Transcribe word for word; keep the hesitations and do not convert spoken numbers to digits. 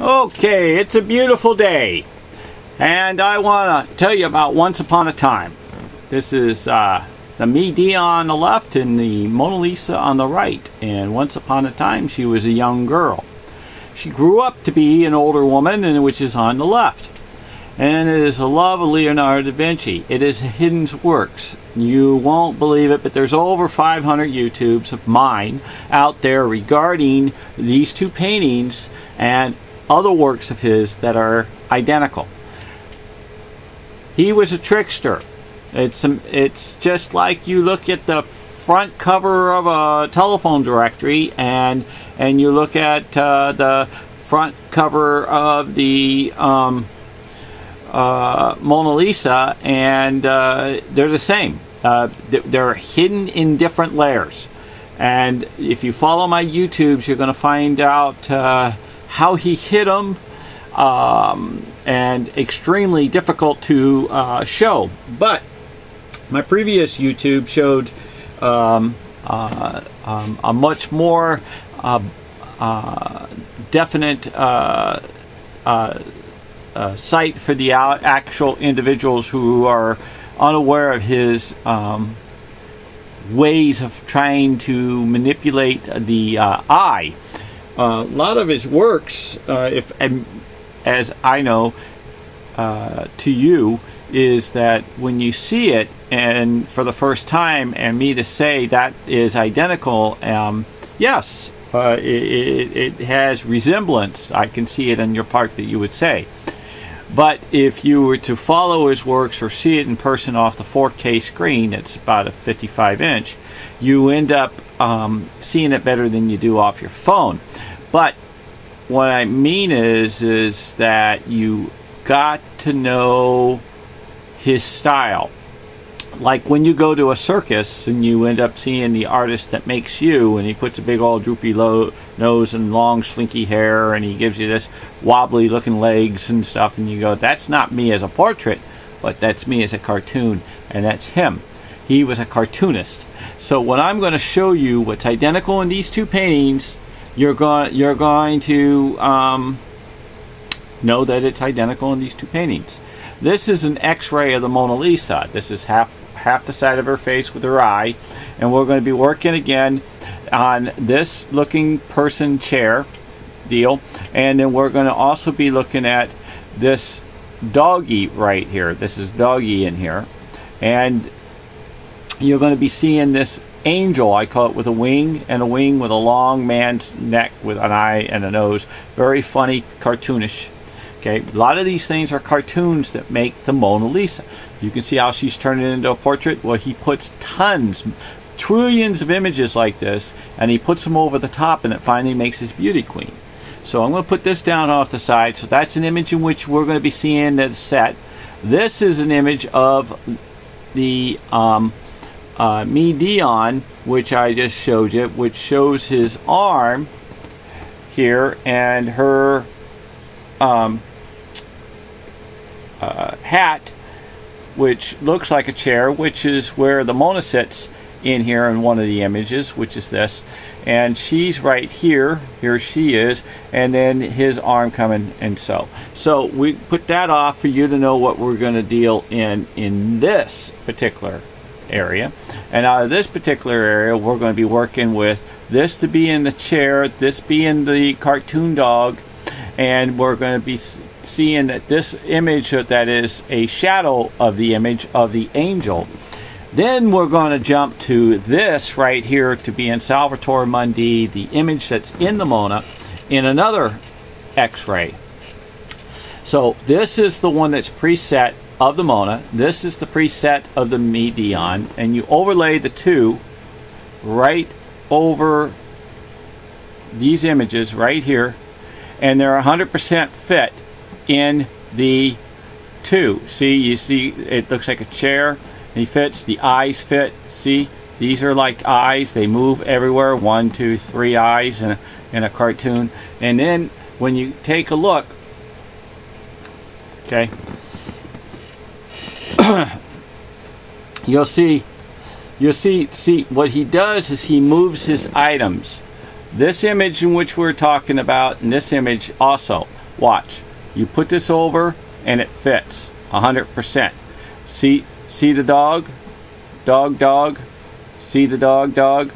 Okay, it's a beautiful day, and I want to tell you about Once Upon a Time. This is uh, the MiDion on the left and the Mona Lisa on the right. And once upon a time, she was a young girl. She grew up to be an older woman, and which is on the left. And it is the love of Leonardo da Vinci. It is his works. You won't believe it, but there's over five hundred YouTubes of mine out there regarding these two paintings and other works of his that are identical. He was a trickster. It's, it's just like you look at the front cover of a telephone directory and and you look at uh, the front cover of the um, uh, Mona Lisa, and uh, they're the same. Uh, they're hidden in different layers. And if you follow my YouTubes, you're going to find out uh, how he hid them, um, and extremely difficult to uh, show. But my previous YouTube showed um, uh, um, a much more uh, uh, definite uh, uh, uh, site for the actual individuals who are unaware of his um, ways of trying to manipulate the uh, eye. Uh, a lot of his works, uh, if and as I know, uh, to you, is that when you see it and for the first time, and me to say that is identical, um, yes, uh, it, it, it has resemblance. I can see it in your part that you would say. But if you were to follow his works or see it in person off the four K screen, it's about a fifty-five inch, you end up Um, seeing it better than you do off your phone. But what I mean is is that you got to know his style. Like when you go to a circus and you end up seeing the artist that makes you, and he puts a big old droopy low nose and long slinky hair, and he gives you this wobbly looking legs and stuff, and you go, that's not me as a portrait, but that's me as a cartoon, and that's him. He was a cartoonist. So what I'm going to show you, what's identical in these two paintings, you're going you're going to um, know that it's identical in these two paintings. This is an X-ray of the Mona Lisa. This is half half the side of her face with her eye, and we're going to be working again on this looking person chair deal, and then we're going to also be looking at this doggy right here. This is doggy in here, and you're going to be seeing this angel, I call it, with a wing, and a wing with a long man's neck with an eye and a nose. Very funny, cartoonish. Okay, a lot of these things are cartoons that make the Mona Lisa. You can see how she's turning it into a portrait. Well, he puts tons, trillions of images like this, and he puts them over the top, and it finally makes his beauty queen. So I'm going to put this down off the side. So that's an image in which we're going to be seeing that's set. This is an image of the um, Uh, MiDion, which I just showed you, which shows his arm here and her um, uh, hat, which looks like a chair, which is where the Mona sits in here in one of the images, which is this, and she's right here. Here she is, and then his arm coming, and so so we put that off for you to know what we're going to deal in in this particular area. And out of this particular area, we're going to be working with this to be in the chair, this being the cartoon dog, and we're going to be seeing that this image that is a shadow of the image of the angel. Then we're going to jump to this right here to be in Salvator Mundi, the image that's in the Mona, in another X-ray. So this is the one that's preset of the Mona. This is the preset of the MiDion, and you overlay the two right over these images right here, and they're one hundred percent fit in the two. See, you see it looks like a chair, he fits, the eyes fit. See, these are like eyes, they move everywhere, one, two, three eyes in a, in a cartoon. And then when you take a look, okay, you'll see you'll see see what he does is he moves his items. This image in which we're talking about, and this image also Watch. You put this over and it fits one hundred percent. See, see the dog? Dog, dog. See the dog, dog.